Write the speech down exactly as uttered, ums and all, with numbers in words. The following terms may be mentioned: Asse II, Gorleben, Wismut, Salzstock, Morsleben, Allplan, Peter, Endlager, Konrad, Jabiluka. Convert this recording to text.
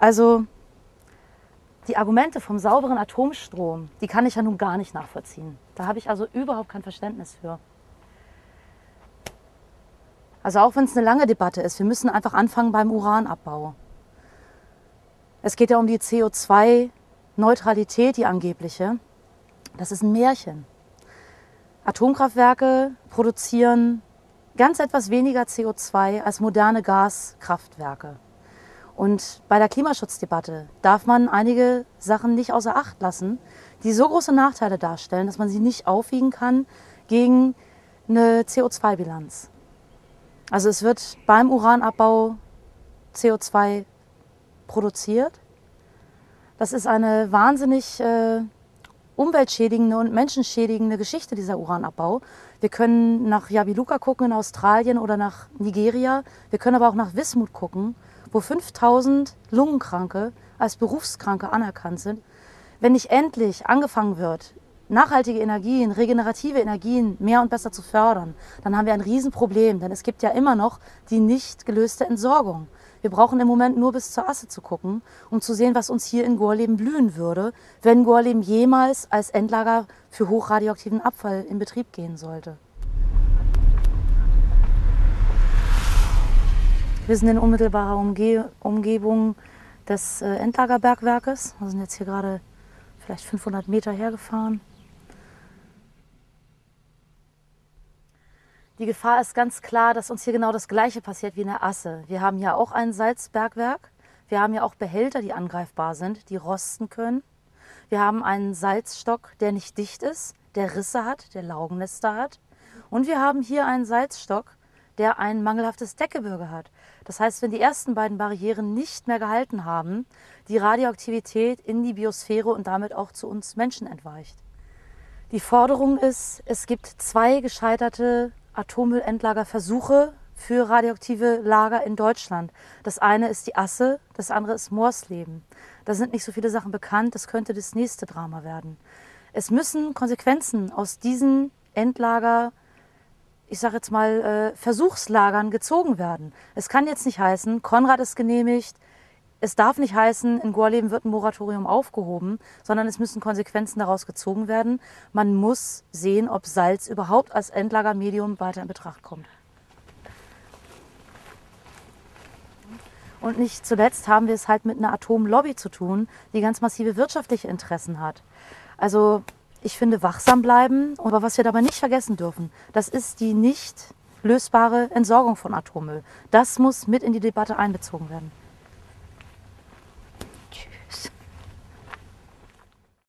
Also die Argumente vom sauberen Atomstrom, die kann ich ja nun gar nicht nachvollziehen. Da habe ich also überhaupt kein Verständnis für. Also auch wenn es eine lange Debatte ist, wir müssen einfach anfangen beim Uranabbau. Es geht ja um die C O zwei Neutralität, die angebliche. Das ist ein Märchen. Atomkraftwerke produzieren ganz etwas weniger C O zwei als moderne Gaskraftwerke. Und bei der Klimaschutzdebatte darf man einige Sachen nicht außer Acht lassen, die so große Nachteile darstellen, dass man sie nicht aufwiegen kann gegen eine C O zwei Bilanz. Also es wird beim Uranabbau C O zwei produziert. Das ist eine wahnsinnig äh, umweltschädigende und menschenschädigende Geschichte, dieser Uranabbau. Wir können nach Jabiluka gucken in Australien oder nach Nigeria. Wir können aber auch nach Wismut gucken, wo fünftausend Lungenkranke als Berufskranke anerkannt sind. Wenn nicht endlich angefangen wird, nachhaltige Energien, regenerative Energien mehr und besser zu fördern, dann haben wir ein Riesenproblem, denn es gibt ja immer noch die nicht gelöste Entsorgung. Wir brauchen im Moment nur bis zur Asse zu gucken, um zu sehen, was uns hier in Gorleben blühen würde, wenn Gorleben jemals als Endlager für hochradioaktiven Abfall in Betrieb gehen sollte. Wir sind in unmittelbarer Umge- Umgebung des äh, Endlagerbergwerkes. Wir sind jetzt hier gerade vielleicht fünfhundert Meter hergefahren. Die Gefahr ist ganz klar, dass uns hier genau das Gleiche passiert wie in der Asse. Wir haben hier auch ein Salzbergwerk. Wir haben ja auch Behälter, die angreifbar sind, die rosten können. Wir haben einen Salzstock, der nicht dicht ist, der Risse hat, der Laugennester hat. Und wir haben hier einen Salzstock, der ein mangelhaftes Deckgebirge hat. Das heißt, wenn die ersten beiden Barrieren nicht mehr gehalten haben, die Radioaktivität in die Biosphäre und damit auch zu uns Menschen entweicht. Die Forderung ist, es gibt zwei gescheiterte Atommüllendlagerversuche für radioaktive Lager in Deutschland. Das eine ist die Asse, das andere ist Morsleben. Da sind nicht so viele Sachen bekannt, das könnte das nächste Drama werden. Es müssen Konsequenzen aus diesen Endlager, ich sage jetzt mal, äh, Versuchslagern gezogen werden. Es kann jetzt nicht heißen, Konrad ist genehmigt, es darf nicht heißen, in Gorleben wird ein Moratorium aufgehoben, sondern es müssen Konsequenzen daraus gezogen werden. Man muss sehen, ob Salz überhaupt als Endlagermedium weiter in Betracht kommt. Und nicht zuletzt haben wir es halt mit einer Atomlobby zu tun, die ganz massive wirtschaftliche Interessen hat. Also ich finde, wachsam bleiben. Aber was wir dabei nicht vergessen dürfen, das ist die nicht lösbare Entsorgung von Atommüll. Das muss mit in die Debatte einbezogen werden.